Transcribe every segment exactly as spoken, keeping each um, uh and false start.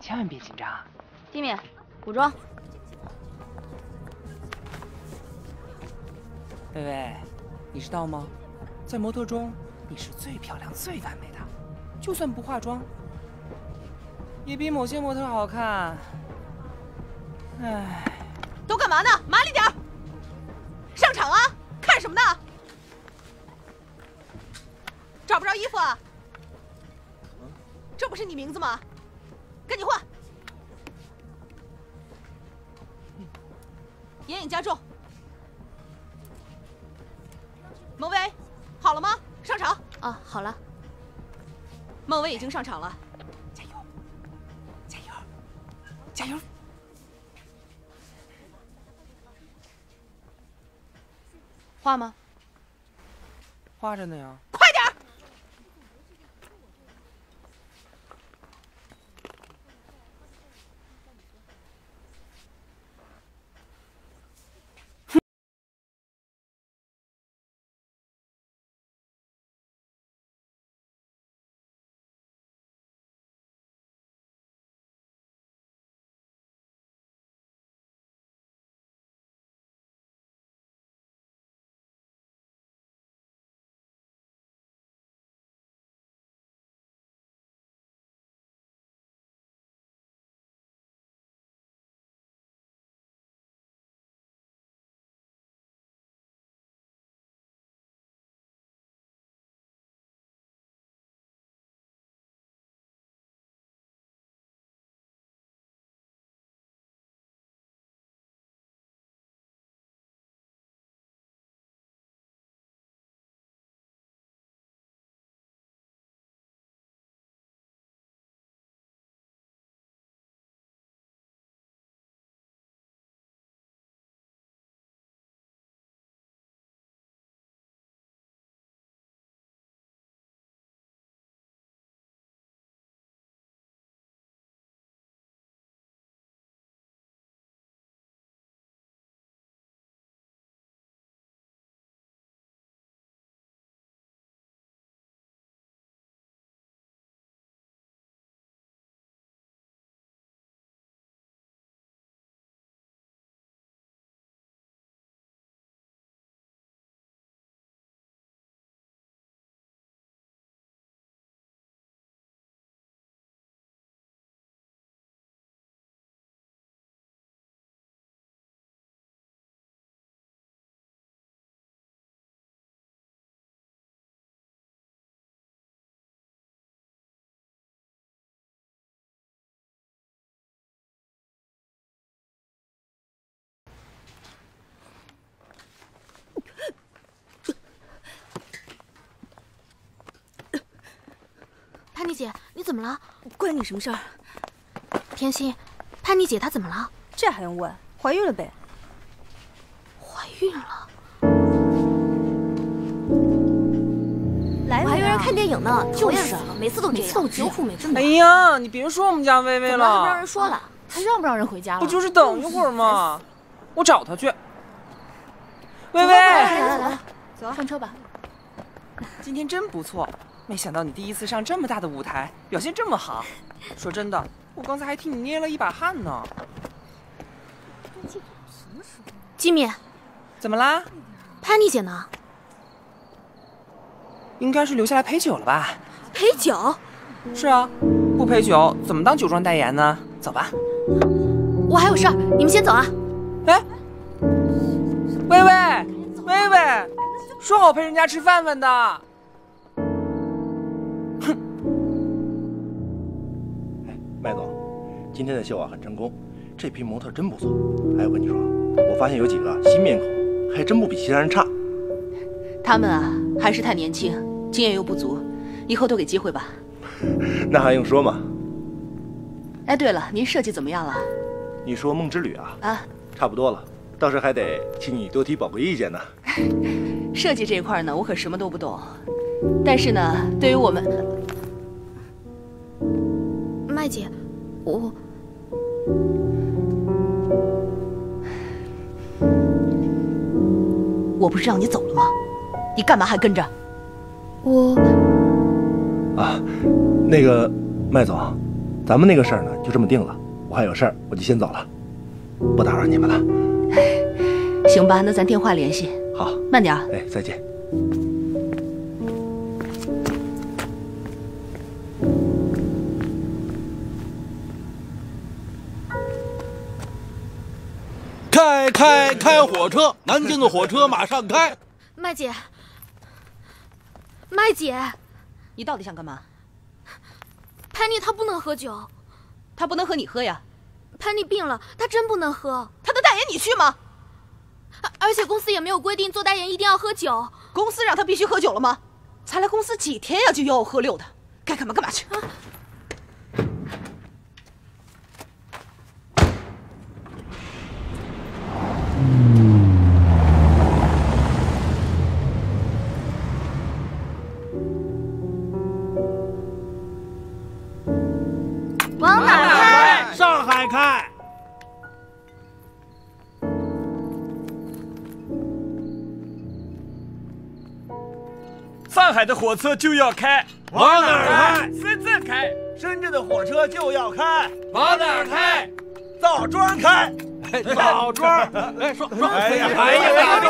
千万别紧张，地面补妆。薇薇，你知道吗？在模特中，你是最漂亮、最完美的，就算不化妆，也比某些模特好看。唉，都干嘛呢？麻利点儿，上场啊！看什么呢？找不着衣服啊？这不是你名字吗？ 跟你换，眼影加重。孟薇，好了吗？上场啊！好了。孟薇已经上场了，加油，加油，加油！画吗？画着呢呀。丽姐，你怎么了？关你什么事儿？甜心，潘妮姐她怎么了？这还用问？怀孕了呗。怀孕了？来，我还约人看电影呢，就是每次都这样，有苦没分。哎呀，你别说我们家薇薇了，不让人说了，还让不让人回家了？不就是等一会儿吗？我找她去。薇薇，来来来，走，上车吧。今天真不错。 没想到你第一次上这么大的舞台，表现这么好。说真的，我刚才还替你捏了一把汗呢。吉米，怎么啦？潘妮姐呢？应该是留下来陪酒了吧？陪酒？是啊，不陪酒怎么当酒庄代言呢？走吧。我还有事儿，你们先走啊。哎，薇薇，薇薇，说好陪人家吃饭饭的。 麦总，今天的秀啊很成功，这批模特真不错。哎，我跟你说，我发现有几个新面孔，还真不比其他人差。他们啊还是太年轻，经验又不足，以后多给机会吧。那还用说吗？哎，对了，您设计怎么样了？你说梦之旅啊？啊，差不多了，到时还得请你多提宝贵意见呢。设计这一块呢，我可什么都不懂，但是呢，对于我们。 麦姐，我我不是让你走了吗？你干嘛还跟着？我啊，那个麦总，咱们那个事儿呢，就这么定了。我还有事儿，我就先走了，不打扰你们了。行吧，那咱电话联系。好，慢点。哎，再见。 开开开火车，南京的火车马上开。麦姐，麦姐，你到底想干嘛？潘妮她不能喝酒，她不能和你喝呀。潘妮病了，她真不能喝。她的代言你去吗？而且公司也没有规定做代言一定要喝酒。公司让她必须喝酒了吗？才来公司几天呀，就吆五喝六的，该干嘛干嘛去。啊 上海的火车就要开，往哪儿开？深圳开。深圳的火车就要开，往哪儿开？枣庄开。枣庄，哎，说说，哎呀，哎呀，枣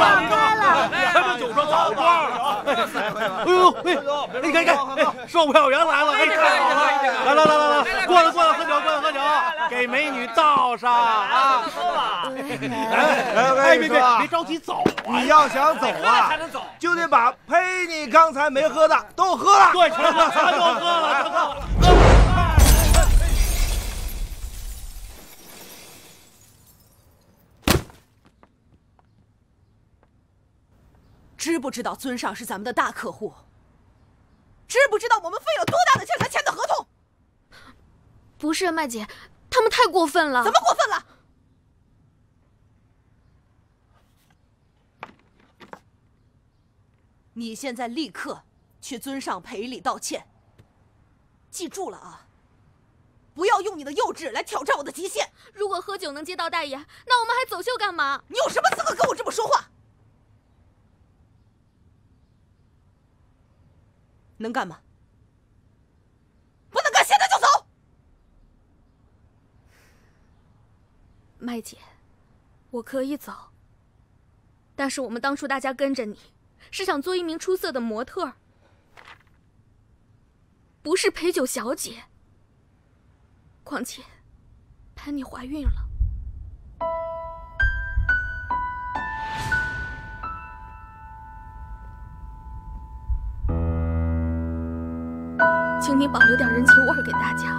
庄开了，他们总说枣庄了。哎呦，哎，你看看，售票员来了，哎，太好了，来来来来来，过来过来喝酒，过来喝酒，给美女倒上啊！喝吧。哎，哎，别别别着急走啊！你要想走啊，就得把呸你刚才没喝的都喝了。对，全都喝了，都喝了。 知不知道尊上是咱们的大客户？知不知道我们费了多大的劲才签的合同？不是麦姐，他们太过分了。怎么过分了？你现在立刻去尊上赔礼道歉。记住了啊，不要用你的幼稚来挑战我的极限。如果喝酒能接到代言，那我们还走秀干嘛？你有什么资格跟我这么说话？ 能干吗？不能干，现在就走。麦姐，我可以走，但是我们当初大家跟着你，是想做一名出色的模特，不是陪酒小姐。况且，潘妮怀孕了。 请你保留点人情味儿给大家。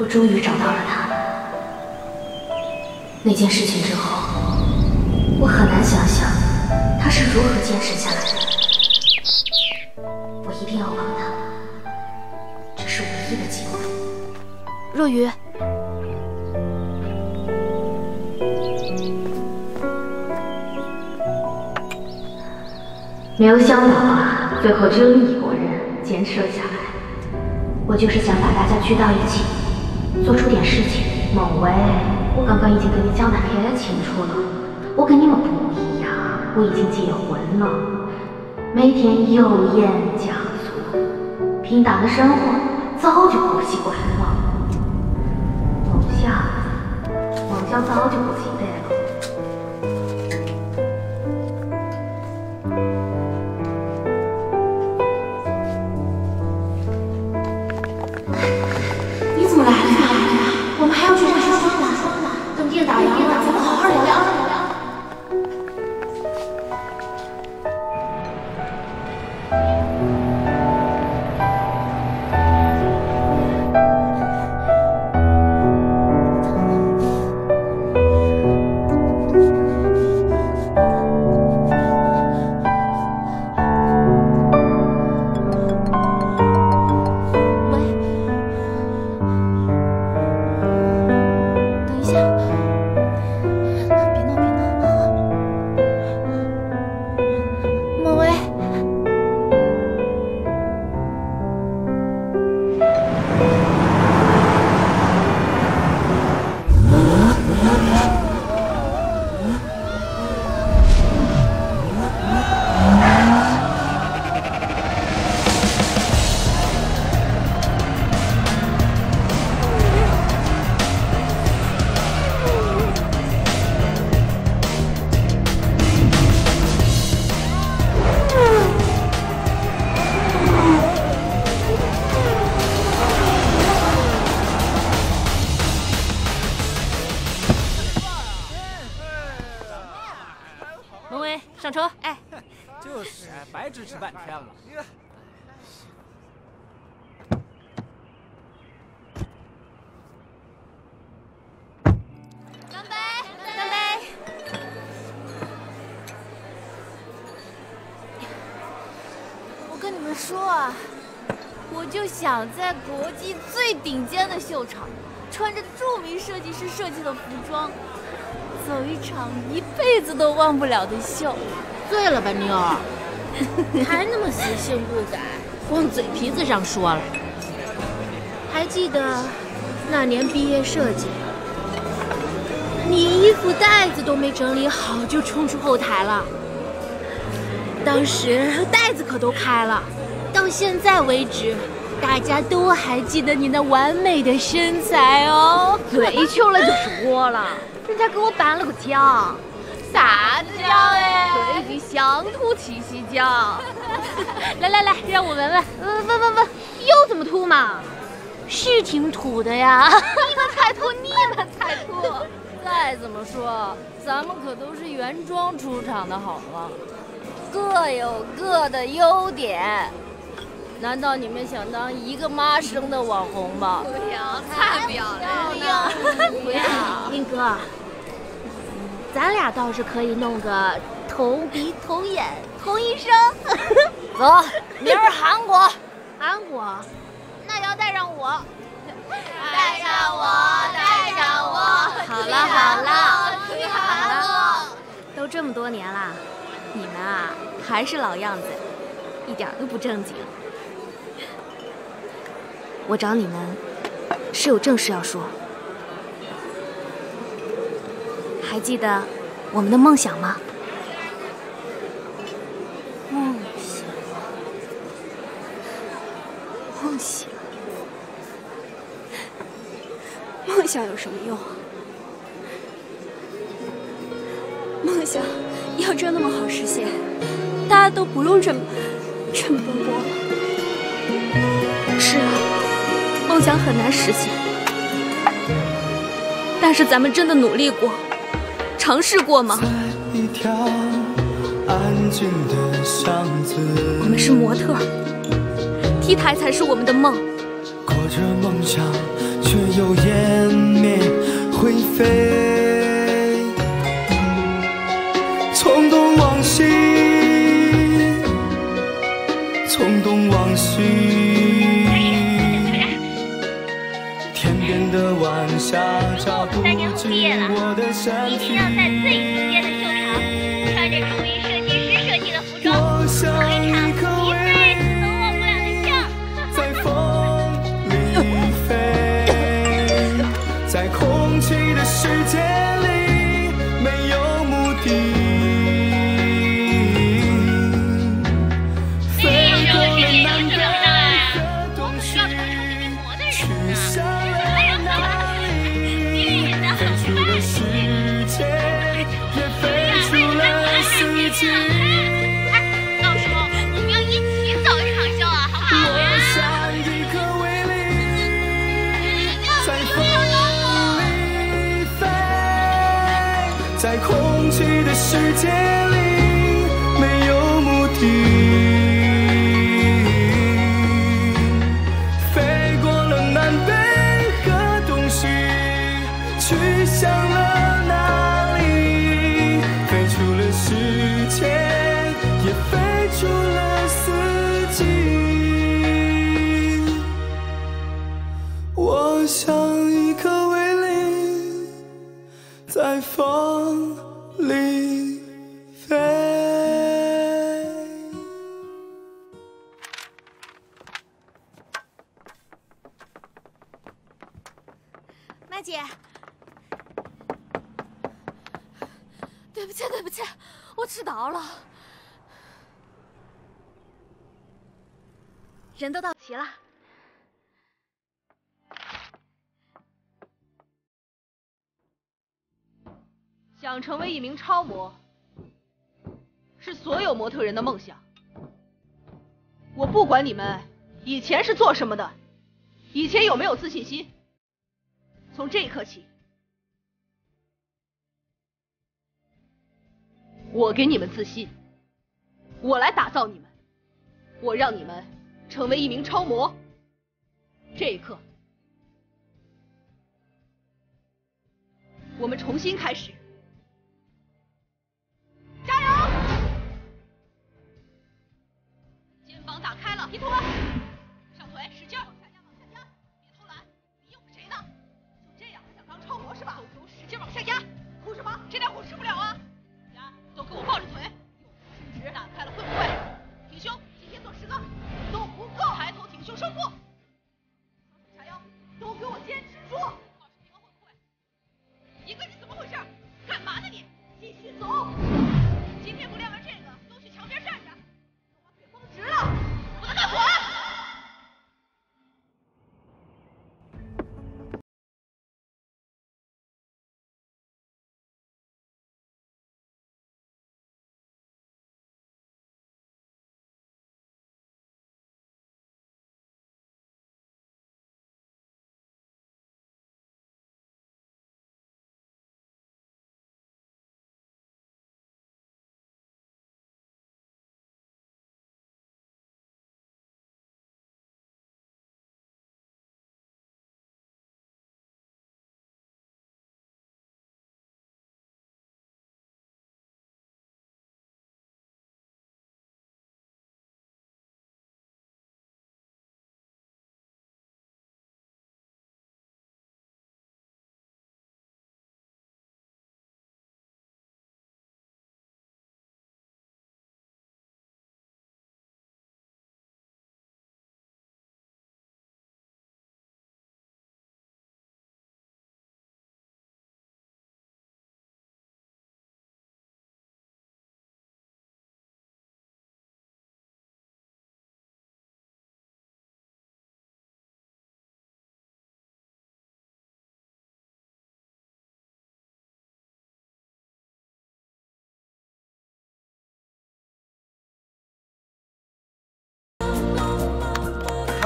我终于找到了他。那件事情之后，我很难想象他是如何坚持下来的。我一定要帮他，这是唯一的机会。若愚。 没有想到啊，最后只有你果然坚持了下来。我就是想把大家聚到一起，做出点事情。某位，我刚刚已经跟你交代太清楚了，我跟你们不一样，我已经结婚了，每天油盐酱醋，平淡的生活早就不习惯了。某夏，某夏早就不期待了。 支持半天了。干杯！干杯！我跟你们说啊，我就想在国际最顶尖的秀场，穿着著名设计师设计的服装，走一场一辈子都忘不了的秀。醉了吧，妞儿！ 还那么死性不改，往嘴皮子上说了。还记得那年毕业设计，你衣服袋子都没整理好就冲出后台了。当时袋子可都开了，到现在为止，大家都还记得你那完美的身材哦。嘴臭了就是窝了，人家给我板了个姜。 啥子椒哎？所以想吐七夕椒。来来来，让我闻闻，闻闻闻闻，又怎么吐嘛？是挺土的呀。你们才吐，你们才吐。再怎么说，咱们可都是原装出厂的，好吗？各有各的优点。难道你们想当一个妈生的网红吗？不要，太不要了！不要，宁哥。 咱俩倒是可以弄个同鼻同眼同一声。走，明儿韩国。韩国，那要带上我。带上我，带上我。好了好了，去韩国。都这么多年了，你们啊还是老样子，一点都不正经。我找你们是有正事要说。 还记得我们的梦想吗？梦想，梦想，梦想有什么用啊？梦想要真那么好实现，大家都不用这么这么奔波了。是啊，梦想很难实现，但是咱们真的努力过。 尝试过吗？我们是模特，T台才是我们的梦。却又湮灭灰飞。冲动往昔，冲动往昔，天边的晚霞照不进我的身体。一定要在最顶尖的秀场，穿着属于设计师设计的服装，做一场。 在空气的世界里，没有目的。飞过了南方的冬雪，去向了哪里？飞出了世界，也飞出了四季。哎，到时候我们要一起走一场秀啊，好不好？我像一个卫灵，在风。 在空气的世界里，没有目的。飞过了南北和东西，去向了哪里？飞出了世界，也飞出了四季。我像一个卫灵，在风。 里飞。麦姐，对不起，对不起，我迟到了。人都到齐了。 想成为一名超模，是所有模特人的梦想。我不管你们以前是做什么的，以前有没有自信心，从这一刻起，我给你们自信，我来打造你们，我让你们成为一名超模。这一刻，我们重新开始。 打开了，别偷懒，上腿使劲，往下压，往下压，别偷懒，你又是谁呢？就这样还想当超模是吧？手肘使劲往下压，哭什么？这点苦吃不了啊！呀，都给我抱着腿，用伸直，打开了会不会？挺胸，今天做十个，都不够，抬头挺胸收腹，双手叉腰，都给我坚持住！保持平衡会不会？一个你怎么回事？干嘛呢你？继续走，今天不练完这个，都去墙边站着，把腿绷直了。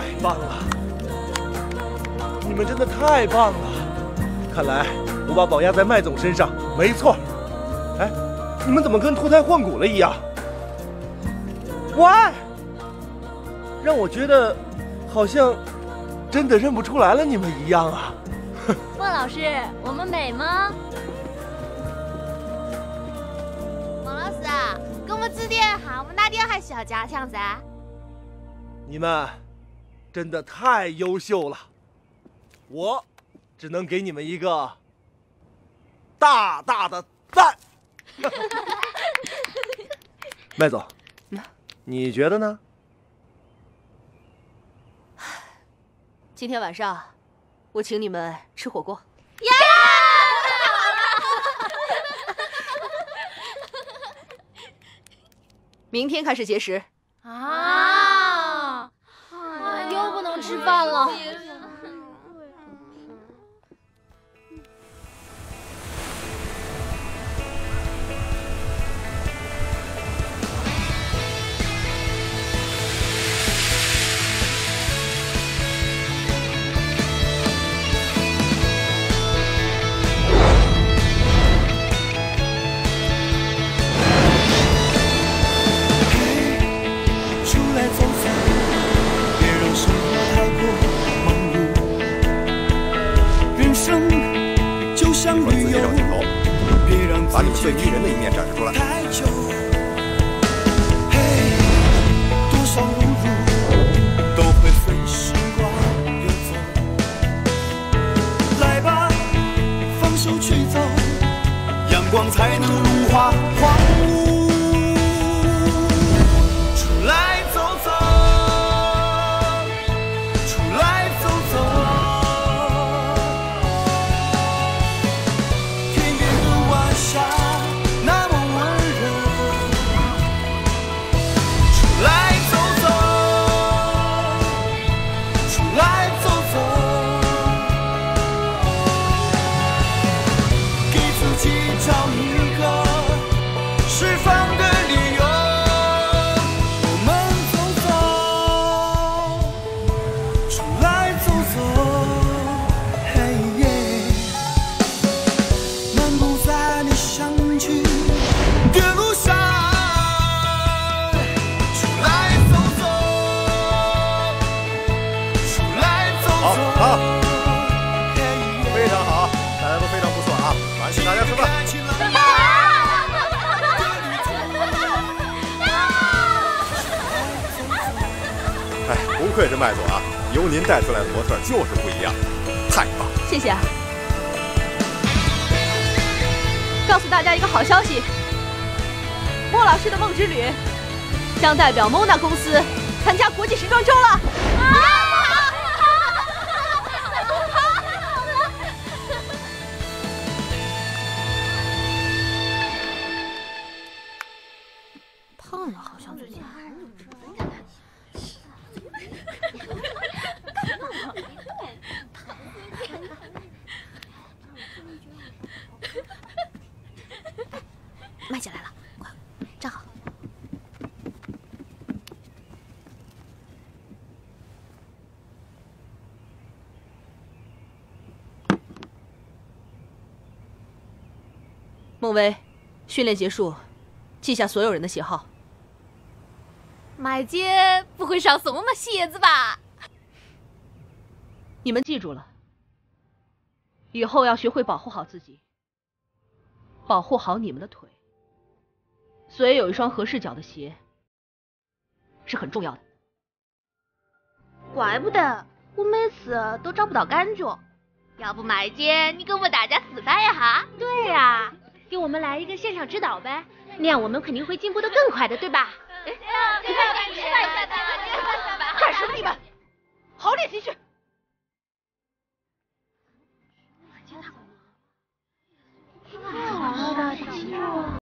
太棒了！你们真的太棒了！看来我把宝压在麦总身上没错。哎，你们怎么跟脱胎换骨了一样？喂，让我觉得好像真的认不出来了，你们一样啊！莫老师，我们美吗？莫老师啊，跟我们指点下，我们哪点还需要加强噻？你们真的太优秀了，我只能给你们一个大大的赞。麦总，你觉得呢？ 今天晚上，我请你们吃火锅。呀！明天开始节食。啊！啊，又不能吃饭了。把你最迷人的一面展示出来。来吧，放手去走，阳光才能融化荒芜。出来走走，出来走走。 不愧是麦总啊，由您带出来的模特就是不一样，太棒了！谢谢啊！告诉大家一个好消息，莫老师的梦之旅将代表 MONA 公司参加国际时装周了！啊！胖了，好像最近。 麦姐来了，快站好。孟薇，训练结束，记下所有人的喜好。麦姐不会上送我们鞋子吧？你们记住了，以后要学会保护好自己，保护好你们的腿。 所以有一双合适脚的鞋是很重要的。怪不得我每次都找不到感觉。要不麦姐，你给我们大家示范一下？对呀、啊，给我们来一个现场指导呗，那样我们肯定会进步的更快的，对吧？哎，你们干什么？你们好好练习去。好好的肌肉。